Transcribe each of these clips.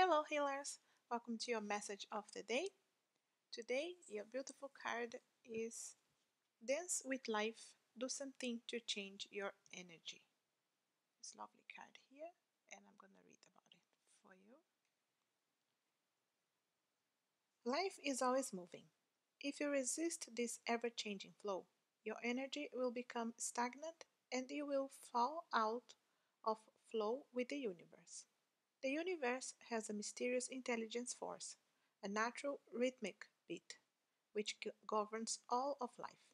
Hello healers, welcome to your message of the day. Today your beautiful card is Dance with Life, do something to change your energy. This lovely card here, and I'm gonna read about it for you. Life is always moving. If you resist this ever-changing flow, your energy will become stagnant and you will fall out of flow with the universe. The universe has a mysterious intelligence force, a natural rhythmic beat, which governs all of life.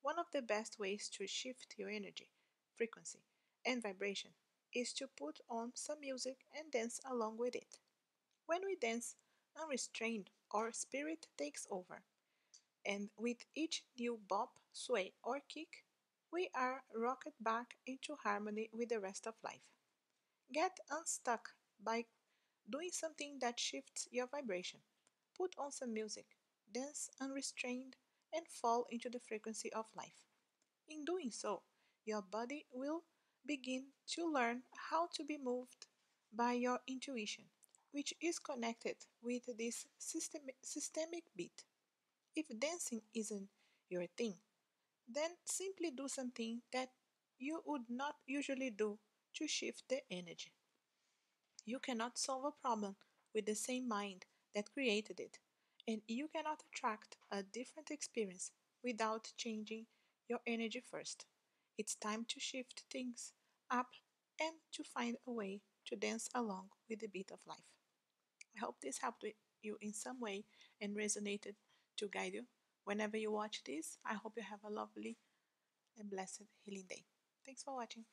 One of the best ways to shift your energy, frequency, and vibration is to put on some music and dance along with it. When we dance unrestrained, our spirit takes over, and with each new bop, sway, or kick, we are rocked back into harmony with the rest of life. Get unstuck by doing something that shifts your vibration. Put on some music, dance unrestrained, and fall into the frequency of life. In doing so, your body will begin to learn how to be moved by your intuition, which is connected with this systemic beat. If dancing isn't your thing, then simply do something that you would not usually do to shift the energy. You cannot solve a problem with the same mind that created it, and you cannot attract a different experience without changing your energy first. It's time to shift things up and to find a way to dance along with the beat of life. I hope this helped you in some way and resonated to guide you. Whenever you watch this, I hope you have a lovely and blessed healing day. Thanks for watching.